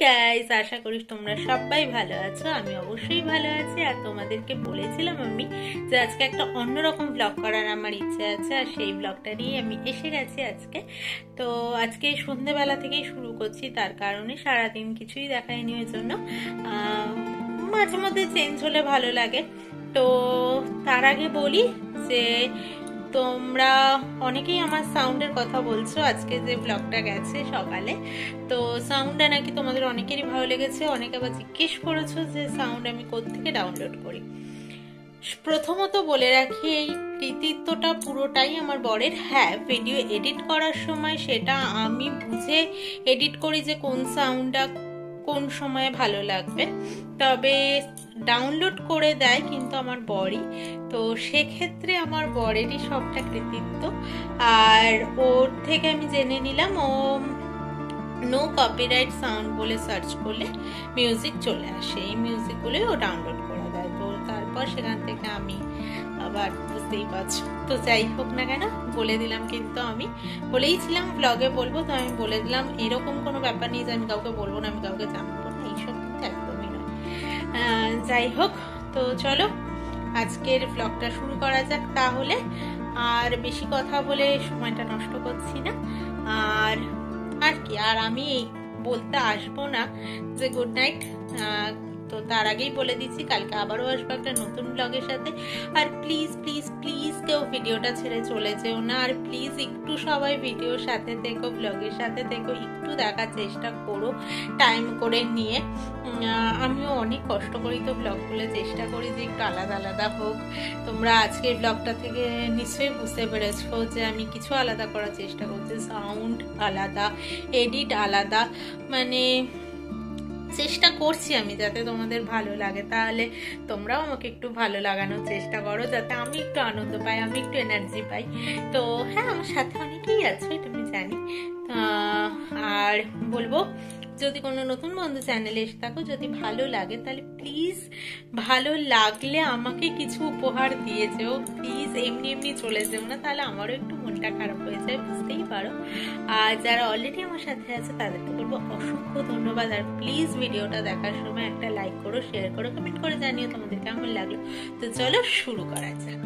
Guys आशा करी तुम्हारा सबाई भालो आछो। आमी अवश्यई भालो आछि और तोमादेरके बोलेछिलाम आमी जे आजके एकटा अन्यरकम ब्लग करार आमार इच्छा आछे और सेई ब्लगटा निये आमी एसे गेछि आजके। तो आजके सन्ध्येबेला थेकेई शुरू करछि तार कारणे सारा दिन किछुई देखायनि, ओई जोन्नो माझे मध्य चेंज होले भालो लागे। तो तार आगे बोली जे তোমরা অনেকেই আমার সাউন্ডের কথা বলছো আজকে যে ব্লগটা গেছে সকালে, তো সাউন্ডটা নাকি তোমাদের অনেকেরই ভালো লেগেছে। অনেকে আবার জিজ্ঞেস করেছো যে সাউন্ড আমি কোথা থেকে ডাউনলোড করি। প্রথমত বলে রাখি এই কৃতিত্বটা পুরোটাই আমার বরের। হ্যাঁ, ভিডিও এডিট করার সময় সেটা আমি বুঝে এডিট করি যে কোন সাউন্ডটা কোন সময়ে ভালো লাগবে, তবে ডাউনলোড করে দেয় কিন্তু আমার বরই। তো সেক্ষেত্রে আমার বরেরই সবটা কৃতিত্ব। আর ওর থেকে আমি জেনে নিলাম ও নো কপিরাইট সাউন্ড বলে সার্চ করলে মিউজিক চলে আসে, এই মিউজিকগুলো ও ডাউনলোড করে দেয়। তো তারপর সেখান থেকে আমি আবার বুঝতেই পারছি। তো যাই হোক না কেন বলে দিলাম, কিন্তু আমি বলেইছিলাম ব্লগে বলবো, তো আমি বলে দিলাম। এরকম কোনো ব্যাপার নেই যে আমি কাউকে বলবো না, আমি কাউকে জানাবো না, এইসব কিন্তু একদমই নয়। যাই হোক, তো চলো আজকের ব্লগটা শুরু করা যাক তাহলে। আর বেশি কথা বলে সময়টা নষ্ট করছি না। আর আর কি আর আমি বলতে আসবো না যে গুড নাইট। তো তার আগেই বলে দিচ্ছি কালকে আবারও আসবো একটা নতুন ব্লগের সাথে। আর প্লিজ প্লিজ প্লিজ কেউ ভিডিওটা ছেড়ে চলে যেও না। আর প্লিজ একটু সবাই ভিডিওর সাথে থেকো, ব্লগের সাথে থেকো, একটু দেখার চেষ্টা করো টাইম করে নিয়ে। আমিও অনেক কষ্ট করি, তো ব্লগগুলো চেষ্টা করি যে একটু আলাদা আলাদা হোক। তোমরা আজকের ব্লগটা থেকে নিশ্চয়ই বুঝতে পেরেছো যে আমি কিছু আলাদা করার চেষ্টা করছি। সাউন্ড আলাদা, এডিট আলাদা, মানে চেষ্টা করছি আমি যাতে তোমাদের ভালো লাগে। তাহলে তোমরাও আমাকে একটু ভালো লাগানোর চেষ্টা করো যাতে আমি একটু আনন্দ পাই, আমি একটু এনার্জি পাই। তো হ্যাঁ, আমার সাথে অনেকেই আছো এটা আমি জানি। আর বলবো যদি কোনো নতুন বন্ধু চ্যানেলে এসে থাকো, যদি ভালো লাগে তাহলে প্লিজ ভালো লাগলে আমাকে কিছু উপহার দিয়ে যেও। প্লিজ এমনি এমনি চলে যেও না, তাহলে আমারও একটু মনটা খারাপ হয়ে যায়, বুঝতেই পারো। আর যারা অলরেডি আমার সাথে আছে তাদেরকে বলবো অসংখ্য ধন্যবাদ। আর প্লিজ ভিডিওটা দেখার সময় একটা লাইক করো, শেয়ার করো, কমেন্ট করে জানিও তোমাদের কেমন লাগলো। তো চলো শুরু করা যাক।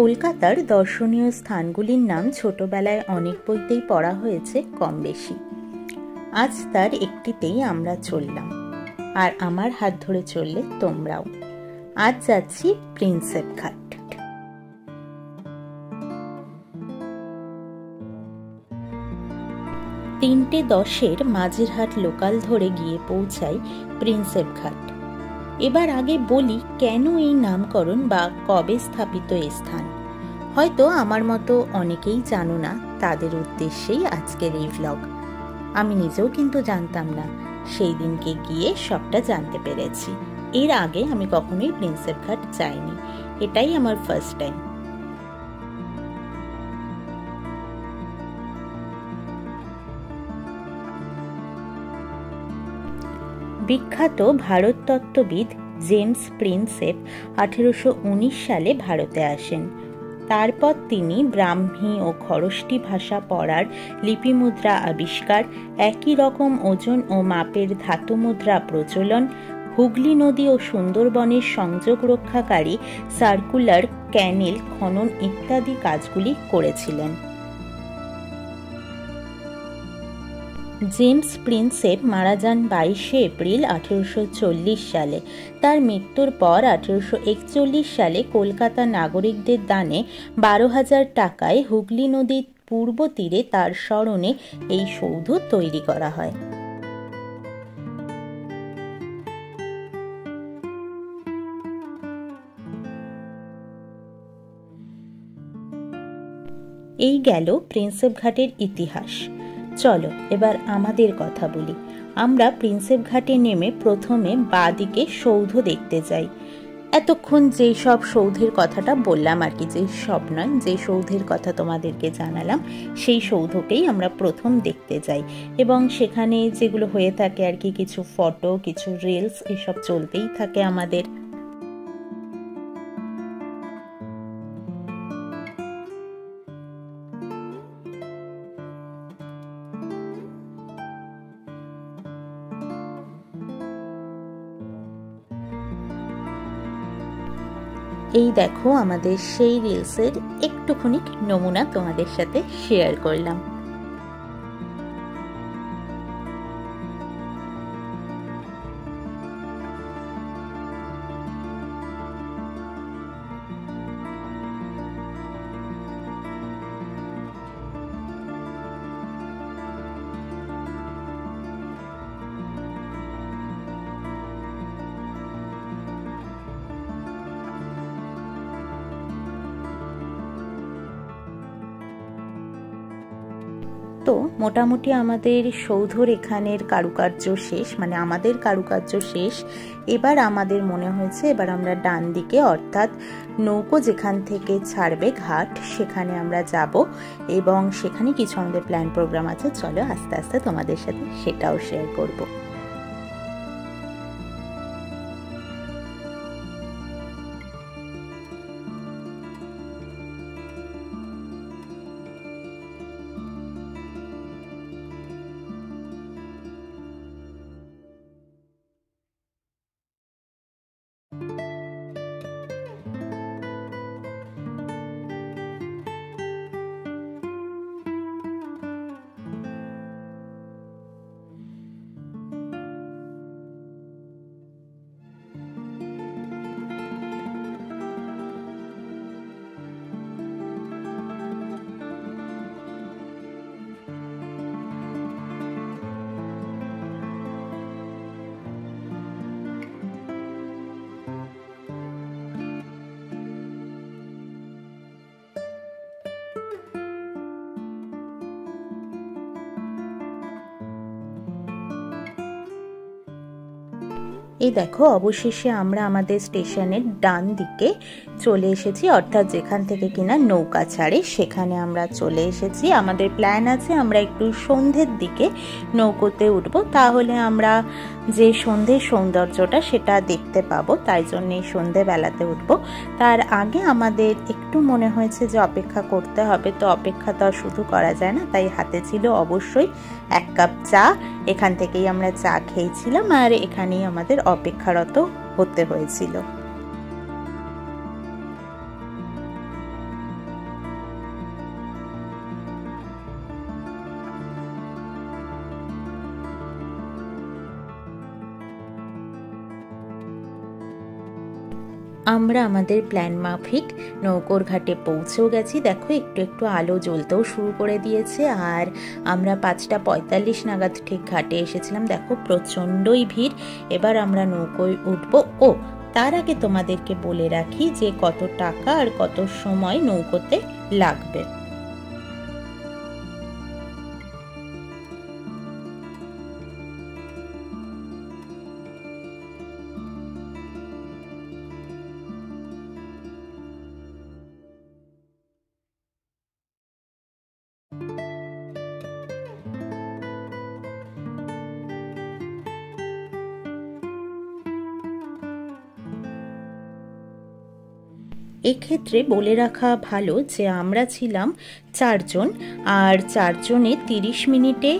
কলকাতার দর্শনীয় স্থানগুলির নাম ছোটবেলায় অনেক বইতেই পড়া হয়েছে কম বেশি। আজ তার একটিতেই আমরা চললাম, আর আমার হাত ধরে চললে তোমরাও। আজ যাচ্ছি প্রিন্সেপ ঘাট। তিনটে দশের মাঝেরহাট লোকাল ধরে গিয়ে পৌঁছাই প্রিন্সেপ ঘাট। এবার আগে বলি কেন এই নামকরণ বা কবে স্থাপিত এই স্থান। হয়তো আমার মতো অনেকেই জানো না, তাদের উদ্দেশ্যেই আজকের এই ব্লগ। আমি নিজেও কিন্তু জানতাম না, সেই দিনকে গিয়ে সবটা জানতে পেরেছি। এর আগে আমি কখনোই প্রিন্সেপ ঘাট যাইনি, এটাই আমার ফার্স্ট টাইম। বিখ্যাত ভারততত্ত্ববিদ জেমস প্রিন্সেপ 1819 সালে ভারতে আসেন। তারপর তিনি ব্রাহ্মী ও খরোষ্ঠী ভাষা পড়ার লিপিমুদ্রা আবিষ্কার, একই রকম ওজন ও মাপের ধাতু মুদ্রা প্রচলন, হুগলি নদী ও সুন্দরবনের সংযোগ রক্ষাকারী সার্কুলার ক্যানেল খনন ইত্যাদি কাজগুলি করেছিলেন। জেমস প্রিন্সেপ মারা যান 22 এপ্রিল 1840 সালে। তার মৃত্যুর পর 1841 সালে কলকাতা নাগরিকদের দানে 12,000 টাকায় হুগলি নদীর পূর্ব তীরে তার স্মরণে এই সৌধ তৈরি করা হয়। এই গেল প্রিন্সেপ ঘাটের ইতিহাস। চলো এবার আমাদের কথা বলি। আমরা প্রিন্সেপ ঘাটে নেমে প্রথমে বাঁদিকে সৌধ দেখতে যাই। এতক্ষণ যেই সব সৌধের কথাটা বললাম আর কি, যেই সব নয়, যেই সৌধের কথা তোমাদেরকে জানালাম সেই সৌধকেই আমরা প্রথম দেখতে যাই। এবং সেখানে যেগুলো হয়ে থাকে আর কি, কিছু ফটো, কিছু রিলস, এসব চলতেই থাকে আমাদের। এই দেখো আমাদের সেই রিলসের একটুখানি নমুনা তোমাদের সাথে শেয়ার করলাম। तो मोटामुटी आमादेर सौधर एखानेर कारुकार्य शेष माने आमादेर कारुकार्य शेष। एबार आमादेर मने होयेछे एबार आमरा डान दिके अर्थात नौको जेखान थेके छाड़बे घाट सेखाने आमरा जाबो एबं सेखाने किछु आमादेर प्लान प्रोग्राम आछे। चलो आस्ते आस्ते तोमादेर साथे सेटाओ शेयर करबो। এই দেখো অবশেষে আমরা আমাদের স্টেশনের ডান দিকে চলে এসেছি, অর্থাৎ যেখান থেকে কিনা নৌকা ছাড়ে সেখানে আমরা চলে এসেছি। আমাদের প্ল্যান আছে আমরা একটু সন্ধ্যের দিকে নৌকোতে উঠব, তাহলে আমরা যে সন্ধ্যের সৌন্দর্যটা সেটা দেখতে পাবো, তাই জন্যই সন্ধ্যেবেলাতে উঠব। তার আগে আমাদের একটু মনে হয়েছে যে অপেক্ষা করতে হবে, তো অপেক্ষা তো শুধু করা যায় না, তাই হাতে ছিল অবশ্যই এক কাপ চা। এখান থেকেই আমরা চা খেয়েছিলাম আর এখানেই আমাদের অপেক্ষারত হতে হয়েছিল। আমরা আমাদের প্ল্যান মাফিক নৌকোর ঘাটে পৌঁছেও গেছি। দেখো একটু একটু আলো জ্বলতেও শুরু করে দিয়েছে। আর আমরা 5:45 নাগাদ ঠিক ঘাটে এসেছিলাম। দেখো প্রচণ্ডই ভিড়। এবার আমরা নৌকোয় উঠব। ও তার আগে তোমাদেরকে বলে রাখি যে কত টাকা আর কত সময় নৌকোতে লাগবে। এক্ষেত্রে বলে রাখা ভালো যে আমরা ছিলাম 4 জন, আর 4 জনে 30 মিনিটে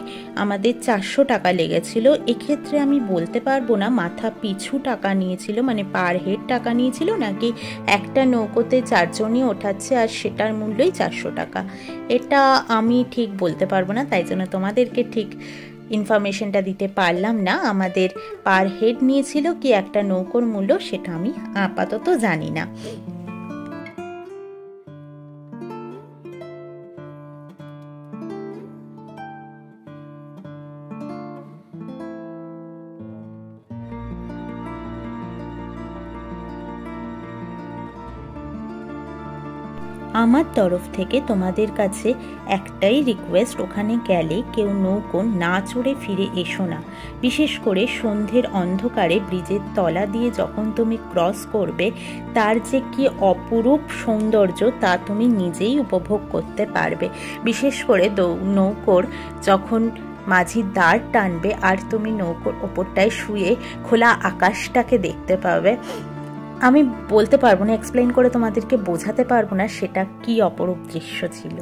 আমাদের 400 টাকা লেগেছিল। এক্ষেত্রে আমি বলতে পারবো না মাথা পিছু টাকা নিয়েছিল, মানে পার হেড টাকা নিয়েছিল নাকি একটা নৌকোতে 4 জনই ওঠাচ্ছে আর সেটার মূল্যই 400 টাকা, এটা আমি ঠিক বলতে পারবো না, তাই জন্য তোমাদেরকে ঠিক ইনফরমেশনটা দিতে পারলাম না। আমাদের পার হেড নিয়েছিল কি একটা নৌকোর মূল্য সেটা আমি আপাতত জানি না। আমার তরফ থেকে তোমাদের কাছে একটাই রিকোয়েস্ট, ওখানে গেলে কেউ নৌকো না চড়ে ফিরে এসো না। বিশেষ করে সন্ধ্যের অন্ধকারে ব্রিজের তলা দিয়ে যখন তুমি ক্রস করবে তার যে কি অপরূপ সৌন্দর্য তা তুমি নিজেই উপভোগ করতে পারবে। বিশেষ করে নৌকোর যখন মাঝি দাঁড় টানবে আর তুমি নৌকোর ওপরটায় শুয়ে খোলা আকাশটাকে দেখতে পাবে। আমি বলতে পারবো না, এক্সপ্লেন করে তোমাদেরকে বোঝাতে পারবো না সেটা কি অপরূপ দৃশ্য ছিল।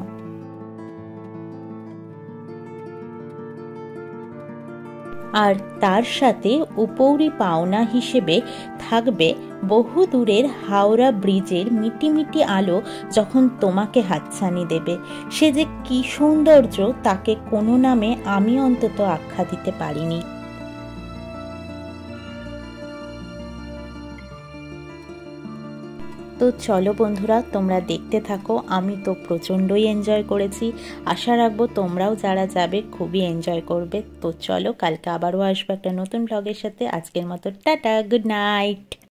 আর তার সাথে উপরি পাওনা হিসেবে থাকবে बहु दूरेर हावड़ा ब्रिजेर मिटी मिटी आलो जखन तोमाके हातछानी देबे से जे कि सौंदर्य ताके कोनो नामे आमी अंतत आख्या दिते पारिनी। तो चलो बंधुरा तोमरा देखते थाको, आमी तो प्रचंडई एनजय करेছি, आशा राखबो तोमराও যারা যাবে খুবই এনজয় করবে। तो चलो কালকে আবারও আসবো একটা নতুন ব্লগের সাথে। আজকের মতো টাটা, গুড নাইট।